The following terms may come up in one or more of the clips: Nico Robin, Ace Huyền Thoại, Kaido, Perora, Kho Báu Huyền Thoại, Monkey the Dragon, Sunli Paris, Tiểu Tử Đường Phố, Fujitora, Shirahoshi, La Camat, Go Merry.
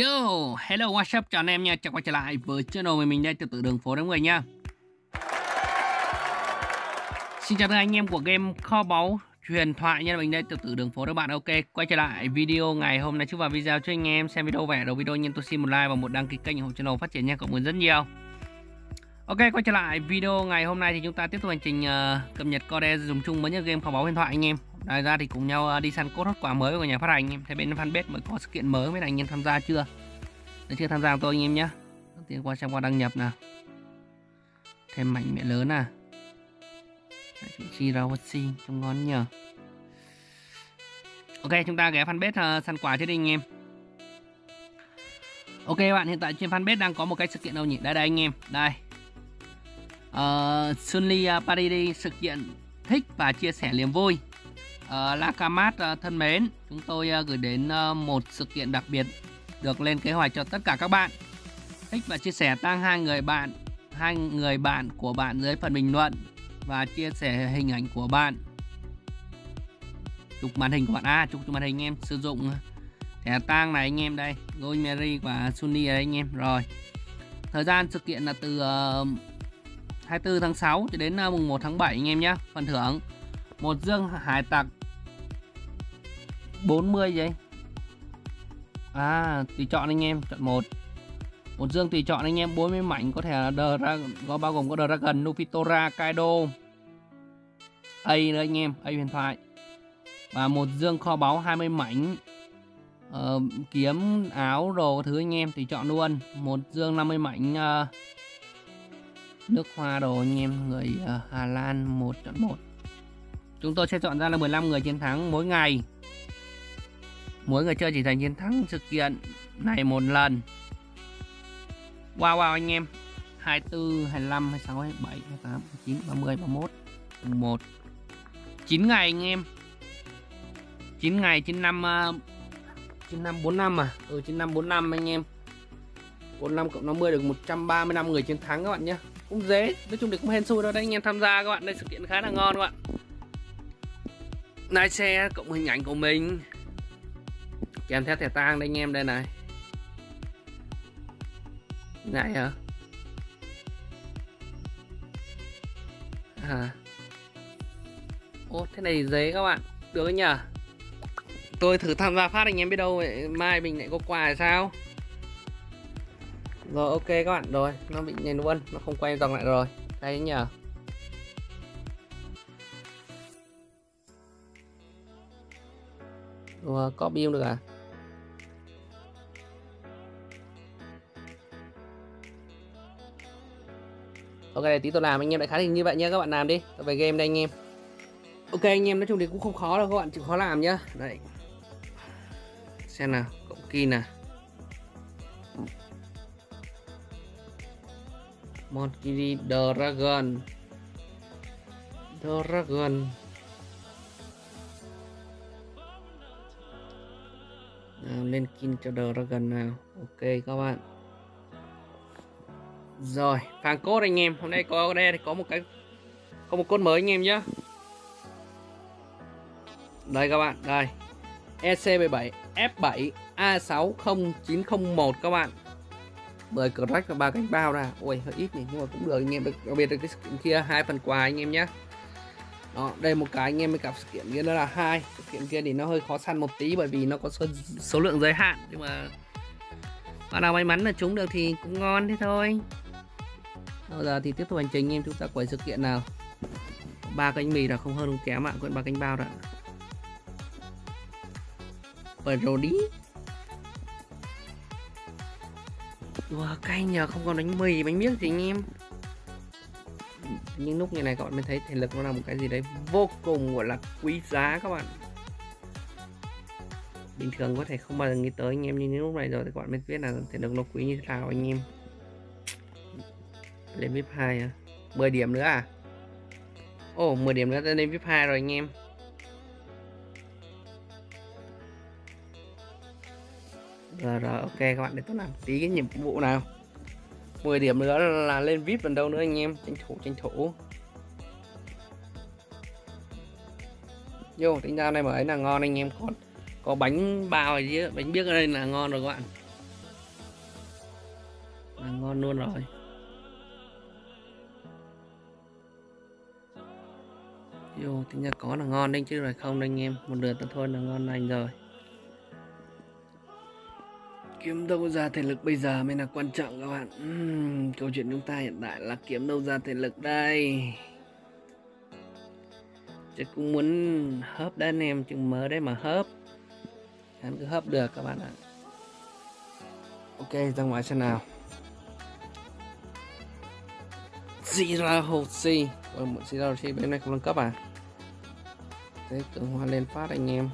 Yo, hello what's up, chào anh em nha, chào quay trở lại với channel của mình đây, Tiểu Tử Đường Phố đấy mọi người nha. Xin chào tất cả anh em của game Kho Báu Huyền Thoại nha, mình đây Tiểu Tử Đường Phố các bạn. Ok, quay trở lại video ngày hôm nay. Chúc vào video cho anh em xem video vẻ đầu video nhân tôi xin một like và một đăng ký kênh ủng hộ channel phát triển nha, cộng mình rất nhiều. Ok, quay trở lại video ngày hôm nay thì chúng ta tiếp tục hành trình cập nhật code dùng chung mới nhất game Kho Báu Huyền Thoại anh em. Ngoài ra thì cùng nhau đi săn cốt hot quả mới của nhà phát hành anh em. Thế bên fanpage mới có sự kiện mới với anh em tham gia chưa? Nếu chưa tham gia tôi anh em nhé. Tiến qua xem qua đăng nhập nào. Thêm mảnh mẹ lớn à. Chi ra watching trông ngon nhờ. Ok, chúng ta ghé fanpage săn quà trước đi anh em. Ok bạn, hiện tại trên fanpage đang có một cái sự kiện đâu nhỉ? Đây đây anh em, đây. Sunli Paris đi, sự kiện thích và chia sẻ niềm vui. La Camat thân mến, chúng tôi gửi đến một sự kiện đặc biệt được lên kế hoạch cho tất cả các bạn. Thích và chia sẻ tag hai người bạn của bạn dưới phần bình luận và chia sẻ hình ảnh của bạn. Chụp màn hình của bạn chụp màn hình em, sử dụng thẻ tag này anh em đây, Go Merry và Sunli đây anh em. Rồi. Thời gian sự kiện là từ 24 tháng 6 cho đến mùng 1 tháng 7 anh em nhé. Phần thưởng một dương hải tặc 40 gì? Tùy chọn anh em, chọn một dương tùy chọn anh em, 40 mảnh có thể The Dragon, có bao gồm có The Dragon, Fujitora, Kaido, A nữa anh em, A huyền thoại. Và một dương kho báu 20 mảnh kiếm áo đồ thứ anh em tùy chọn luôn. Một dương 50 mảnh nước hoa đồ anh em, người Hà Lan, một chọn một. Chúng tôi sẽ chọn ra là 15 người chiến thắng mỗi ngày. Mỗi người chơi chỉ giành chiến thắng sự kiện này một lần. Wow anh em. 24, 25, 26, 27, 28, 29, 30, 31, 1. 9 ngày anh em. 9 ngày 95 45 à. Ừ 95 45 anh em. 45 cộng 50 được 135 người chiến thắng các bạn nhé. Cũng dễ, nói chung thì cũng hên xui đâu đấy anh em tham gia các bạn. Đây sự kiện khá là ngon các bạn. Lái xe cộng hình ảnh của mình kèm theo thẻ tang đây anh em, đây này này hả thế này dễ các bạn, được đấy nhờ. Tôi thử tham gia phát anh em, biết đâu mai mình lại có quà hay sao. Rồi ok các bạn, rồi nó bị này luôn, nó không quay dòng lại rồi, thấy nhờ. Copy không được à? Ok tí tôi làm anh em, đại khái thì như vậy nhé các bạn, làm đi. Tôi về game đây anh em. Ok anh em, nói chung thì cũng không khó đâu các bạn, chỉ khó làm nhá. Đấy. Xem nào, cộng kin nào. Monkey the Dragon. Lên kin cho The Dragon nào. Ok các bạn. Rồi, phản code anh em, hôm nay có đây có một cái code mới anh em nhé. Đây các bạn, đây. EC17F7A60901 các bạn. 10 crack và 3 cánh bao ra. Ôi hơi ít nhỉ, nhưng mà cũng được anh em, đặc biệt là cái sự kiện kia 2 phần quà anh em nhé. Đó, đây một cái anh em mới gặp sự kiện kia, đó là 2. Sự kiện kia thì nó hơi khó săn một tí bởi vì nó có số lượng giới hạn, nhưng mà bạn nào may mắn là trúng được thì cũng ngon thế thôi. Bây giờ thì tiếp tục hành trình anh em, chúng ta quẩy sự kiện nào. 3 cánh mì là không hơn không kém ạ, quên 3 cánh bao đã. Brody. Wow, cay nhờ, không còn bánh mì, bánh miếng gì anh em. Những lúc như này các bạn mới thấy thể lực nó là một cái gì đấy vô cùng gọi là quý giá các bạn. Bình thường có thể không bao giờ nghĩ tới anh em, nhưng những lúc này rồi thì các bạn mới biết là thể lực nó quý như thế nào anh em. Lên VIP 2 à? 10 điểm nữa à? Ồ 10 điểm nữa lên VIP 2 rồi anh em. Rồi ok các bạn, để tôi làm tí cái nhiệm vụ nào. 10 điểm nữa là lên VIP lần đầu nữa anh em, tranh thủ. Vô tính ra này mà ấy là ngon anh em, có bánh bao gì bánh biếc ở đây là ngon rồi các bạn. ngon luôn rồi. Yêu tính ra có là ngon đấy chứ rồi không anh em, một lượt thôi là ngon lành rồi. Kiếm đâu ra thể lực bây giờ mới là quan trọng các bạn. Câu chuyện chúng ta hiện tại là kiếm đâu ra thể lực đây. Chứ cũng muốn hớp đấy anh em, chừng mới đấy mà hớp. Hắn cứ hớp được các bạn ạ. Ok, ra ngoài xem nào. Shirahoshi, còn một Shirahoshi bên này cũng nâng cấp à? Thế cường hoa lên phát anh em.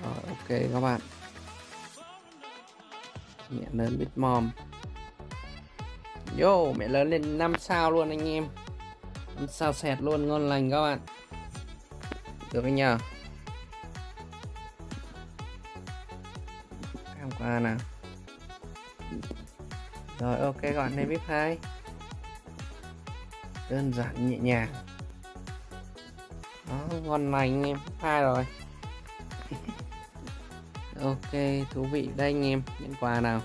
Rồi, ok các bạn. Mẹ lớn bit mom. Yo, mẹ lớn lên 5 sao luôn anh em. 5 sao sẹt luôn, ngon lành các bạn. Được anh nhờ. Cảm qua nào. Rồi ok các bạn, lên VIP 2. Đơn giản nhẹ nhàng. Đó, ngon lành anh em, 2 rồi. Ok, thú vị đây anh em, nhận quà nào.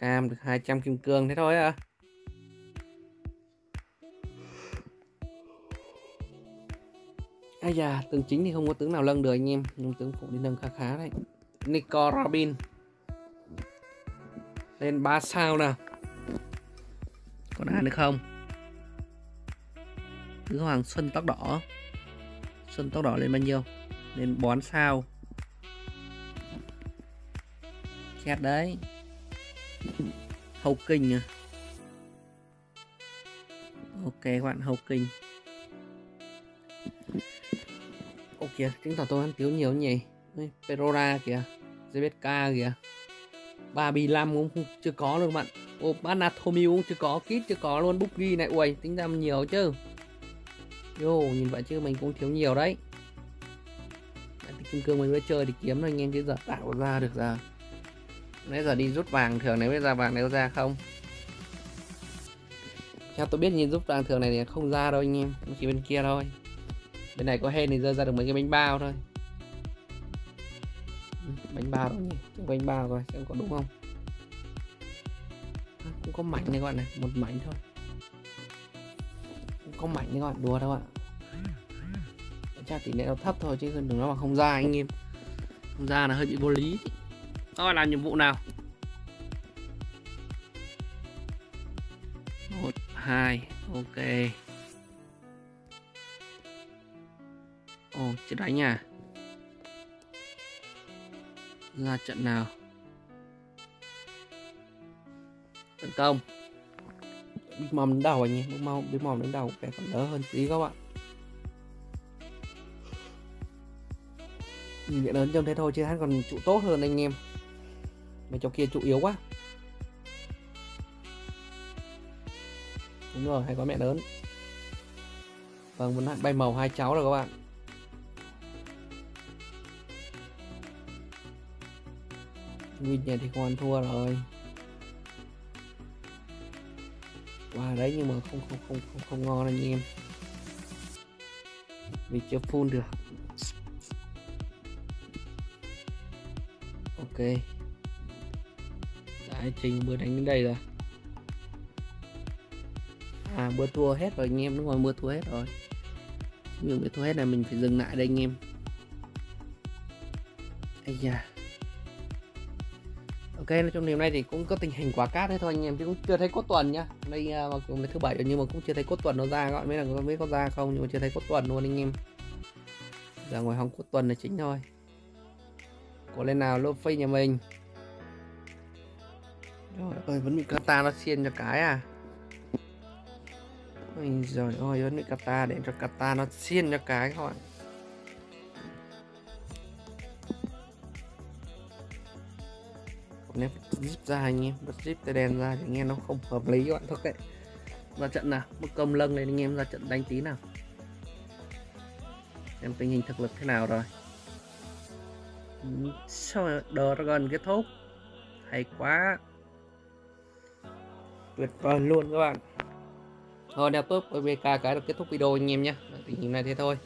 Cam được 200 kim cương thế thôi à. Ây da, tướng chính thì không có tướng nào lâng được anh em, nhưng tướng phụ đi nâng khá khá đấy. Nico Robin lên 3 sao nào. Còn ai nữa không? Tứ Hoàng Xuân tóc đỏ. Xuân tóc đỏ lên bao nhiêu? Lên 4 sao. Chẹt đấy. Hầu kinh à. Ok các bạn, hầu kinh. Ô kìa, chứng tỏ tôi ăn tiếu nhiều nhỉ. Perora kìa, JBK kìa, 35 cũng chưa có luôn các bạn. Ô, Anatomy cũng chưa có, kit chưa có luôn, Boogie này, uầy, tính ra mình nhiều chứ. Yo, nhìn vậy chứ mình cũng thiếu nhiều đấy. Kim cương mình mới chơi thì kiếm thôi anh em, chứ giờ tạo ra được ra. Nãy giờ đi rút vàng thường nếu ra vàng nếu ra không. Theo tôi biết nhìn rút vàng thường này thì không ra đâu anh em, chỉ bên kia thôi. Bên này có hên thì rơi ra được mấy cái bánh bao thôi. Bánh bao đâu nhỉ? Bánh bao rồi, xem có đúng không? À, cũng có mảnh này các bạn này, một mảnh thôi. Cũng có mảnh này các bạn, đùa đâu ạ. Chắc tỷ lệ nó thấp thôi chứ đừng nói mà không ra anh em. Không ra là hơi bị vô lý. Rồi làm nhiệm vụ nào. 1, 2, ok. Ồ, chết đánh à. Ra trận nào. Tấn công. Big Mom đến đầu anh em, Big Mom đến đầu phải còn đỡ hơn tí các bạn. Nhìn mẹ lớn trông thế thôi chứ hắn còn trụ tốt hơn anh em. Mấy cháu kia trụ yếu quá. Đúng rồi, hay có mẹ lớn. Vâng, muốn bay màu hai cháu rồi các bạn. Win nhà thì không ăn thua rồi. Qua đấy nhưng mà không ngon anh em. Vì chưa full được. Ok. Đại trình bữa đánh đến đây rồi. À, bữa thua hết rồi anh em, đúng rồi, bữa thua hết rồi. Nhưng bữa thua hết là mình phải dừng lại đây anh em. Ây da. Ok, nói chung hôm nay thì cũng có tình hình quả cát thế thôi anh em, chứ cũng chưa thấy cốt tuần nhá. Hôm nay mặc dù là thứ bảy rồi nhưng mà cũng chưa thấy cốt tuần nó ra, gọi mấy là không biết có ra không, nhưng mà chưa thấy cốt tuần luôn anh em. Giờ ngoài hòng cốt tuần là chính thôi. Có lên nào lô phây nhà mình. Rồi ơi, vẫn bị kata nó xiên cho cái à. Ôi giời ơi, vẫn bị kata để cho kata nó xiên cho cái các bạn. Còn nếu zip ra anh em, bật zip tay đen ra thì nghe nó không hợp lý các bạn. Thôi kệ. Ra trận nào, một công lâng lên anh em, ra trận đánh tí nào. Xem tình hình thực lực thế nào rồi. Sao Dragon kết thúc. Hay quá. Tuyệt vời luôn các bạn. Thôi đeo tốp BK cái là kết thúc video anh em nhé. Tình hình này thế thôi.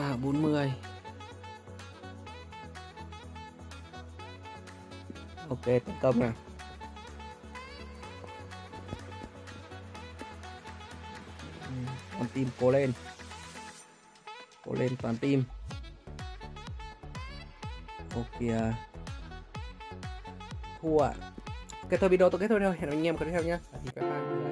vào 40. Ok, tấn công nào. Toàn team cố lên. Cố lên toàn team. Ok. Thua. Cái thôi video tôi kết thúc rồi. Hẹn gặp anh em có tiếp theo nhé.